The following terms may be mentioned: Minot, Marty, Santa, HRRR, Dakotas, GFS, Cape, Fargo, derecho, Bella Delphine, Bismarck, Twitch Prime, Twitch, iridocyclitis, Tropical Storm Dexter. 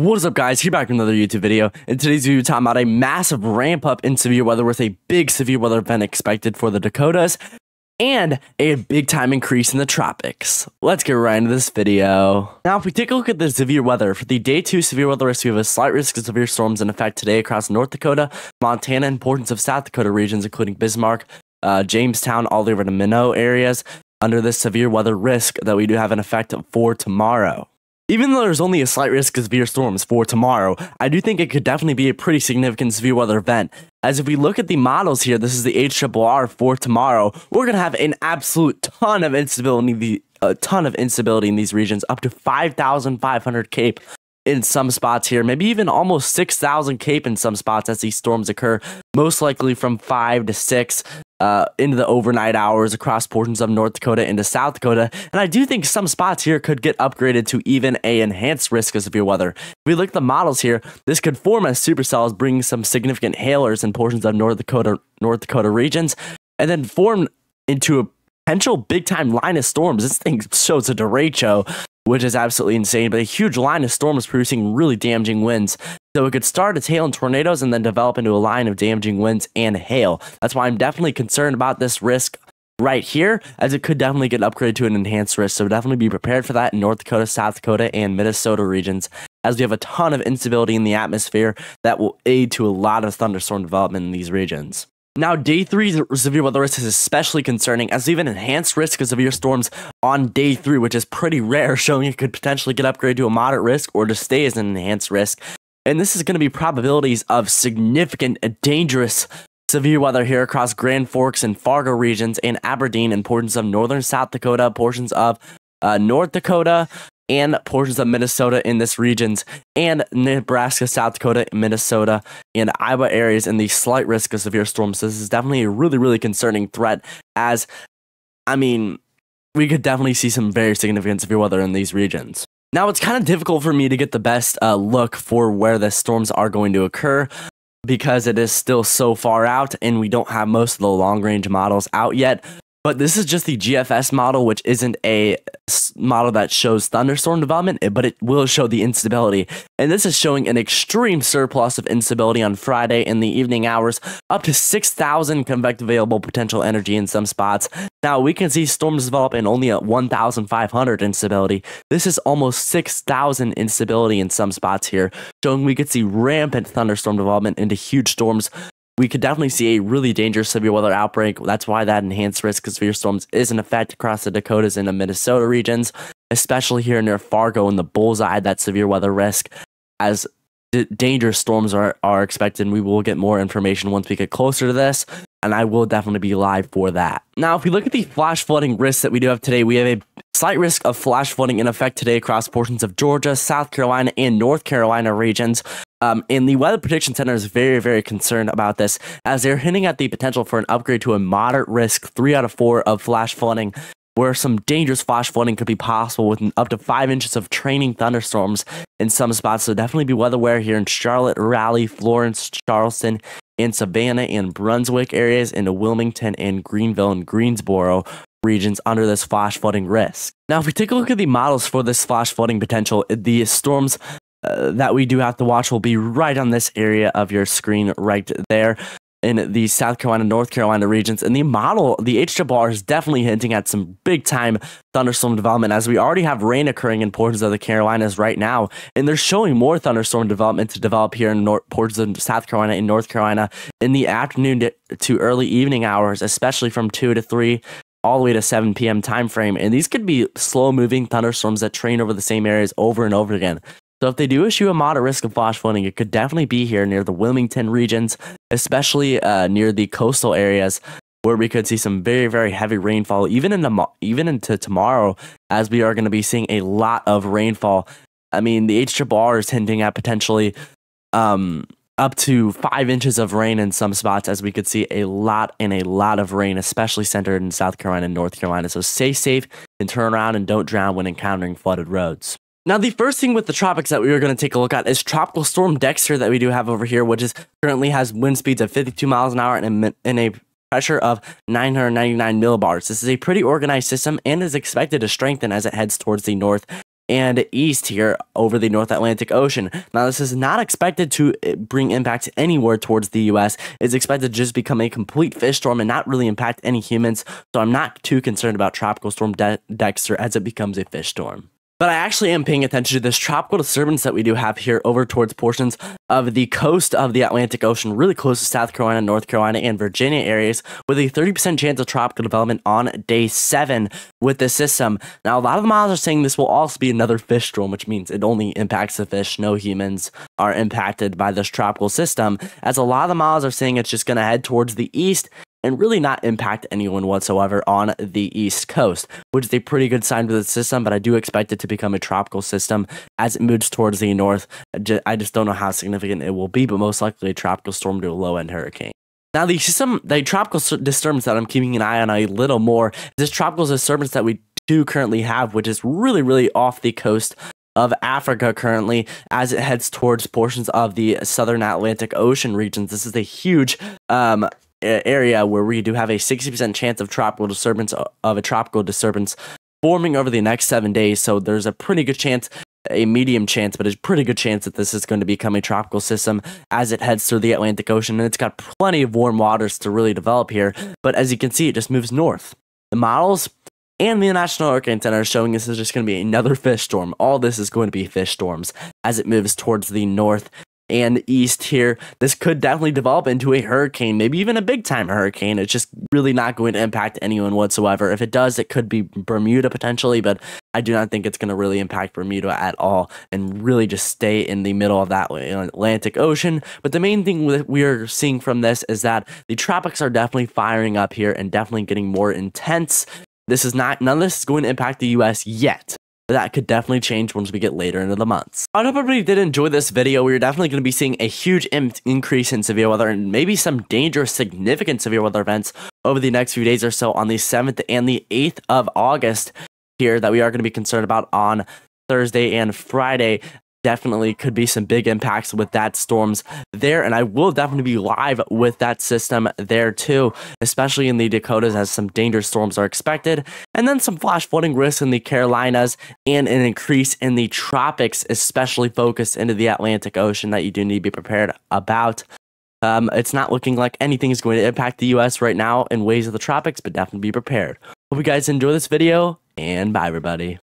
What is up, guys? Here back with another YouTube video. In today's video, we're talking about a massive ramp up in severe weather with a big severe weather event expected for the Dakotas and a big time increase in the tropics. Let's get right into this video. Now, if we take a look at the severe weather, for the day 2 severe weather risk, we have a slight risk of severe storms in effect today across North Dakota, Montana, and portions of South Dakota regions, including Bismarck, Jamestown, all the way over to Minot areas, under this severe weather risk that we do have in effect for tomorrow. Even though there's only a slight risk of severe storms for tomorrow, I do think it could definitely be a pretty significant severe weather event. As if we look at the models here, this is the HRRR for tomorrow. We're going to have an absolute ton of instability, in these regions, up to 5,500 Cape in some spots here, maybe even almost 6,000 Cape in some spots as these storms occur, most likely from 5 to 6. Into the overnight hours across portions of North Dakota into South Dakota, and I do think some spots here could get upgraded to even a enhanced risk of severe weather. If we look at the models here, this could form as supercells, bringing some significant hailers in portions of North Dakota regions, and then form into a potential big-time line of storms. This thing shows a derecho, which is absolutely insane, but a huge line of storms producing really damaging winds. So it could start to tail in tornadoes and then develop into a line of damaging winds and hail. That's why I'm definitely concerned about this risk right here, as it could definitely get upgraded to an enhanced risk. So definitely be prepared for that in North Dakota, South Dakota, and Minnesota regions, as we have a ton of instability in the atmosphere that will aid to a lot of thunderstorm development in these regions. Now, day 3 severe weather risk is especially concerning, as we have an enhanced risk of severe storms on day 3, which is pretty rare, showing it could potentially get upgraded to a moderate risk or to stay as an enhanced risk. And this is going to be probabilities of significant and dangerous severe weather here across Grand Forks and Fargo regions and Aberdeen and portions of northern South Dakota, portions of North Dakota, and portions of Minnesota in this regions, and Nebraska, South Dakota, Minnesota, and Iowa areas in the slight risk of severe storms. So this is definitely a really, really concerning threat, as, I mean, we could definitely see some very significant severe weather in these regions. Now, it's kind of difficult for me to get the best look for where the storms are going to occur, because it is still so far out and we don't have most of the long-range models out yet. But this is just the GFS model, which isn't a model that shows thunderstorm development, but it will show the instability. And this is showing an extreme surplus of instability on Friday in the evening hours, up to 6,000 convective available potential energy in some spots. Now, we can see storms develop in only at 1,500 instability. This is almost 6,000 instability in some spots here, showing we could see rampant thunderstorm development into huge storms. We could definitely see a really dangerous severe weather outbreak. That's why that enhanced risk of severe storms is in effect across the Dakotas and the Minnesota regions, especially here near Fargo and the bullseye, that severe weather risk, as dangerous storms are expected. And we will get more information once we get closer to this, and I will definitely be live for that. Now, if we look at the flash flooding risks that we do have today, we have a slight risk of flash flooding in effect today across portions of Georgia, South Carolina, and North Carolina regions. And the Weather Prediction Center is very, very concerned about this, as they're hinting at the potential for an upgrade to a moderate risk 3 out of 4 of flash flooding, where some dangerous flash flooding could be possible with up to 5 inches of training thunderstorms in some spots. So definitely be weather aware here in Charlotte, Raleigh, Florence, Charleston, and Savannah and Brunswick areas, into Wilmington and Greenville and Greensboro regions under this flash flooding risk. Now, if we take a look at the models for this flash flooding potential, the storms that we do have to watch will be right on this area of your screen right there in the South Carolina, North Carolina regions. And the model, the HRRR, is definitely hinting at some big-time thunderstorm development, as we already have rain occurring in portions of the Carolinas right now, and they're showing more thunderstorm development to develop here in portions of South Carolina and North Carolina in the afternoon to early evening hours, especially from 2 to 3. All the way to 7 p.m. time frame, and these could be slow-moving thunderstorms that train over the same areas over and over again. So if they do issue a moderate risk of flash flooding, it could definitely be here near the Wilmington regions, especially near the coastal areas, where we could see some very, very heavy rainfall, even into tomorrow, as we are going to be seeing a lot of rainfall. I mean, the HRRR is hinting at potentially up to 5 inches of rain in some spots, as we could see a lot of rain, especially centered in South Carolina and North Carolina. So stay safe and turn around and don't drown when encountering flooded roads. Now, the first thing with the tropics that we are going to take a look at is Tropical Storm Dexter that we do have over here, which is currently has wind speeds of 52 miles an hour and a pressure of 999 millibars. This is a pretty organized system and is expected to strengthen as it heads towards the north and east here over the North Atlantic Ocean. Now, this is not expected to bring impacts anywhere towards the U.S. It's expected to just become a complete fish storm and not really impact any humans, so I'm not too concerned about Tropical Storm Dexter as it becomes a fish storm. But I actually am paying attention to this tropical disturbance that we do have here over towards portions of the coast of the Atlantic Ocean, really close to South Carolina, North Carolina, and Virginia areas, with a 30% chance of tropical development on day 7 with this system. Now, a lot of the models are saying this will also be another fish storm, which means it only impacts the fish. No humans are impacted by this tropical system, as a lot of the models are saying it's just going to head towards the east and really not impact anyone whatsoever on the East Coast, which is a pretty good sign for the system, but I do expect it to become a tropical system as it moves towards the north. I just don't know how significant it will be, but most likely a tropical storm to a low-end hurricane. Now, the tropical disturbance that I'm keeping an eye on a little more is this tropical disturbance that we do currently have, which is really, really off the coast of Africa currently as it heads towards portions of the southern Atlantic Ocean regions. This is a huge area where we do have a 60% chance of a tropical disturbance forming over the next 7 days. So there's a pretty good chance, a medium chance, but a pretty good chance that this is going to become a tropical system as it heads through the Atlantic Ocean, and it's got plenty of warm waters to really develop here. But as you can see, it just moves north. The models and the National Hurricane Center are showing this is just going to be another fish storm. All this is going to be fish storms as it moves towards the north and east here. This could definitely develop into a hurricane, maybe even a big-time hurricane. It's just really not going to impact anyone whatsoever. If it does, it could be Bermuda potentially, but I do not think it's going to really impact Bermuda at all and really just stay in the middle of that Atlantic Ocean. But the main thing that we are seeing from this is that the tropics are definitely firing up here and definitely getting more intense. None of this is going to impact the U.S. yet. That could definitely change once we get later into the months. I hope everybody did enjoy this video. We're definitely going to be seeing a huge increase in severe weather and maybe some dangerous, significant severe weather events over the next few days or so on the 7th and the 8th of August here that we are going to be concerned about on Thursday and Friday. Definitely could be some big impacts with that storms there, and I will definitely be live with that system there too, especially in the Dakotas as some dangerous storms are expected, and then some flash flooding risks in the Carolinas and an increase in the tropics, especially focused into the Atlantic Ocean, that you do need to be prepared about. It's not looking like anything is going to impact the U.S. right now in ways of the tropics, but definitely be prepared. Hope you guys enjoy this video, and bye everybody.